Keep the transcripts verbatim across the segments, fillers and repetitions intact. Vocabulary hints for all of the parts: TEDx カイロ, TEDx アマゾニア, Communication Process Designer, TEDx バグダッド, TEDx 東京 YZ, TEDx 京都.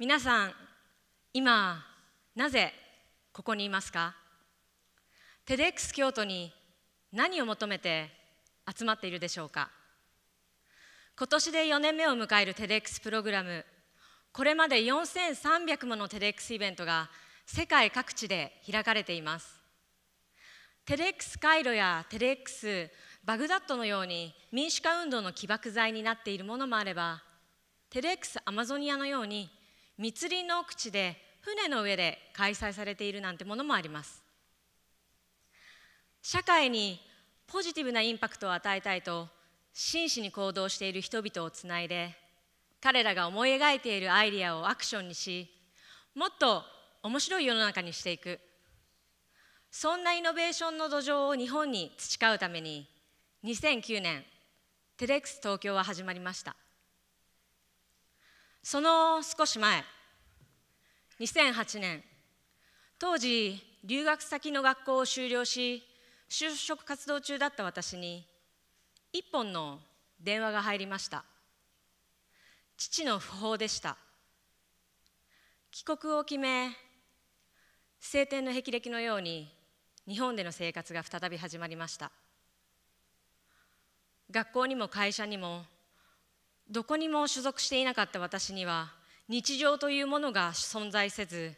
皆さん、今なぜここにいますか？ TEDx 京都に何を求めて集まっているでしょうか？今年でよねんめを迎える TEDx プログラム、これまでよんせんさんびゃくもの TEDx イベントが世界各地で開かれています。 TEDx カイロや TEDx バグダッドのように民主化運動の起爆剤になっているものもあれば、 TEDx アマゾニアのように密林の奥地で船の上で開催されているなんてものもあります。社会にポジティブなインパクトを与えたいと真摯に行動している人々をつないで、彼らが思い描いているアイデアをアクションにし、もっと面白い世の中にしていく、そんなイノベーションの土壌を日本に培うためににせんきゅうねん TEDx 東京は始まりました。その少し前、にせんはちねん、当時留学先の学校を修了し就職活動中だった私に一本の電話が入りました。父の訃報でした。帰国を決め、青天の霹靂のように日本での生活が再び始まりました。学校にも会社にもどこにも所属していなかった私には日常というものが存在せず、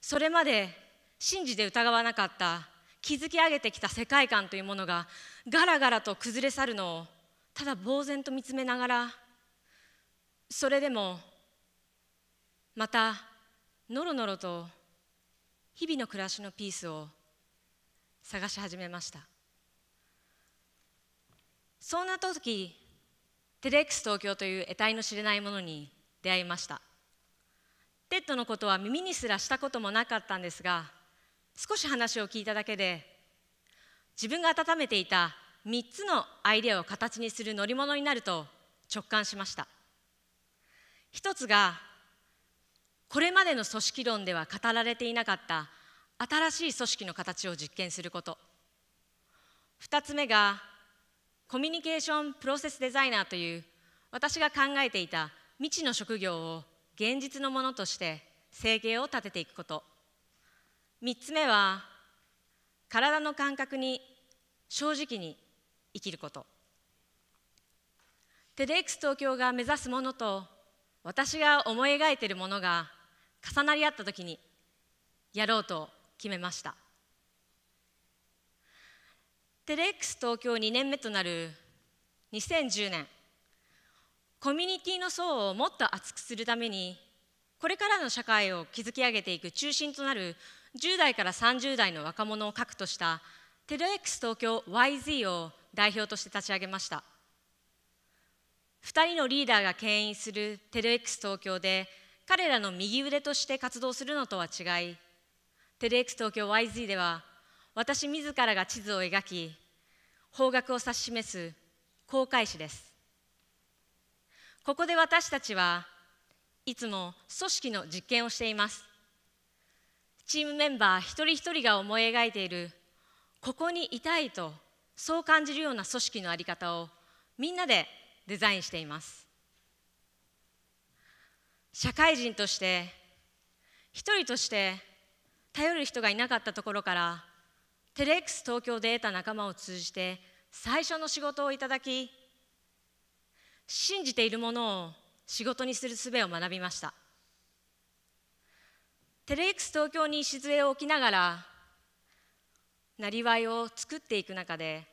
それまで信じて疑わなかった築き上げてきた世界観というものがガラガラと崩れ去るのをただ呆然と見つめながら、それでもまたのろのろと日々の暮らしのピースを探し始めました。そんな時、TEDx 東京という得体の知れないものに出会いました。テッドのことは耳にすらしたこともなかったんですが、少し話を聞いただけで自分が温めていたみっつのアイデアを形にする乗り物になると直感しました。一つが、これまでの組織論では語られていなかった新しい組織の形を実験すること。二つ目が、コミュニケーションプロセスデザイナーという私が考えていた未知の職業を現実のものとして生計を立てていくこと。みっつめは、体の感覚に正直に生きること。 TEDx 東京が目指すものと私が思い描いているものが重なり合ったときにやろうと決めました。 TEDx 東京にねんめとなるにせんじゅうねん、コミュニティの層をもっと厚くするために、これからの社会を築き上げていく中心となるじゅうだいからさんじゅうだいの若者を核とした TEDx 東京 ワイゼット を代表として立ち上げました。ふたりのリーダーが牽引する TEDx 東京で彼らの右腕として活動するのとは違い、 TEDx 東京 ワイゼット では私自らが地図を描き方角を指し示す航海士です。ここで私たちはいつも組織の実験をしています。チームメンバー一人一人が思い描いている、ここにいたいとそう感じるような組織の在り方をみんなでデザインしています。社会人として一人として頼る人がいなかったところから、 TEDx 東京で得た仲間を通じて最初の仕事をいただき、信じているものを仕事にする術を学びました。 TEDx 東京に礎を置きながらなりわいを作っていく中で、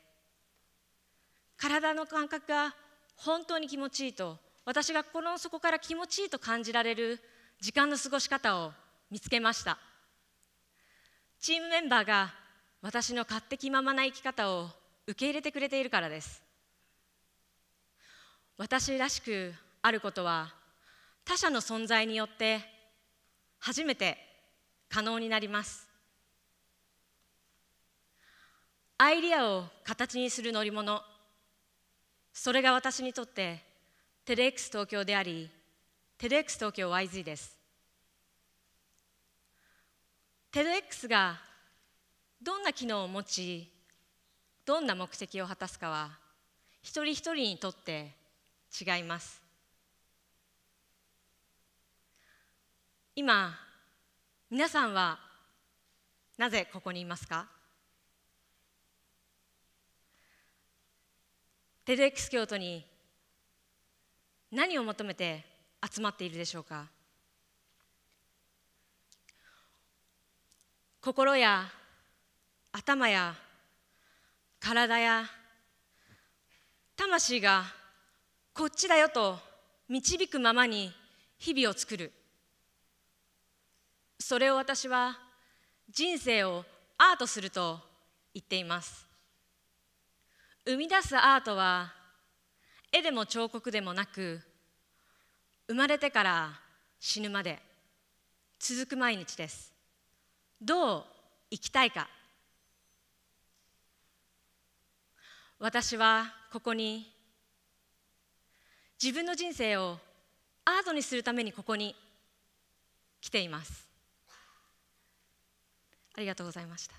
体の感覚が本当に気持ちいいと、私が心の底から気持ちいいと感じられる時間の過ごし方を見つけました。チームメンバーが私の勝手気ままな生き方を受け入れてくれているからです。私らしくあることは他者の存在によって初めて可能になります。アイデアを形にする乗り物、それが私にとって TEDx 東京であり、 TEDx 東京 ワイゼット です。 TEDx がどんな機能を持ち、どんな目的を果たすかは一人一人にとって違います。今皆さんはなぜここにいますか？ TEDx 京都に何を求めて集まっているでしょうか？心や頭や体や魂がこっちだよと導くままに日々を作る。それを私は人生をアートすると言っています。生み出すアートは絵でも彫刻でもなく、生まれてから死ぬまで続く毎日です。どう生きたいか。私はここに、自分の人生をアートにするためにここに来ています。ありがとうございました。